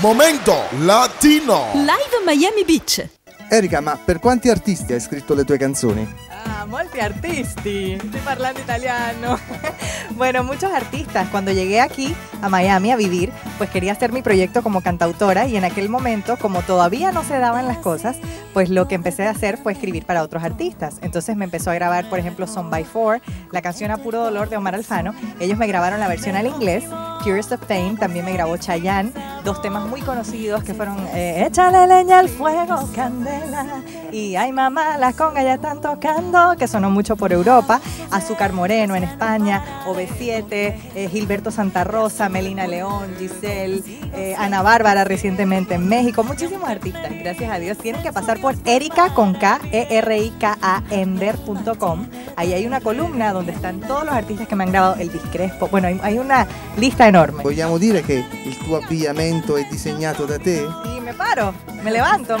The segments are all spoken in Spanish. Momento Latino Live Miami Beach. Erika, ma per quanti artisti hai scritto le tue canzoni? Ah, molti artisti. Estoy parlando italiano. Bueno, muchos artistas. Cuando llegué aquí a Miami a vivir, pues quería hacer mi proyecto como cantautora y en aquel momento, como todavía no se daban las cosas, pues lo que empecé a hacer fue escribir para otros artistas. Entonces me empezó a grabar, por ejemplo, Son by Four, la canción A Puro Dolor de Omar Alfano. Ellos me grabaron la versión al inglés. Curious of Pain también me grabó Chayanne. Dos temas muy conocidos que fueron Échale leña al fuego, candela, y Ay mamá, las congas ya están tocando, que sonó mucho por Europa. Azúcar Moreno en España, OV7, Gilberto Santa Rosa, Melina León, Giselle, Ana Bárbara recientemente en México. Muchísimos artistas, gracias a Dios. Tienen que pasar por Erika con K, erikaender.com. Ahí hay una columna donde están todos los artistas que me han grabado, Elvis Crespo. Bueno, hay una lista enorme. Vogliamo dire che il tuo abbigliamento è disegnato da te? Sì, me paro, me levanto.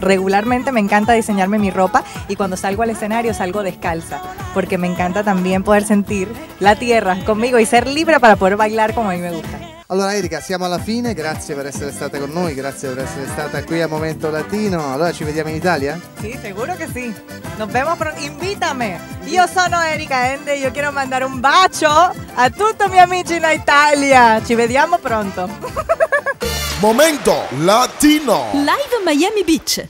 Regularmente me encanta diseñarme mi ropa y cuando salgo al escenario salgo descalza, porque me encanta también poder sentir la tierra conmigo y ser libre para poder bailar como a mí me gusta. Allora Erika, siamo alla fine, grazie per essere stata con noi, grazie per essere stata qui a Momento Latino. Allora ci vediamo in Italia? Sì, seguro che sì. Nos vemos pronto. Invítame. Io sono Erika Ender, io quiero mandare un bacio a tutti i miei amici in Italia. Ci vediamo pronto. Momento Latino Live Miami Beach.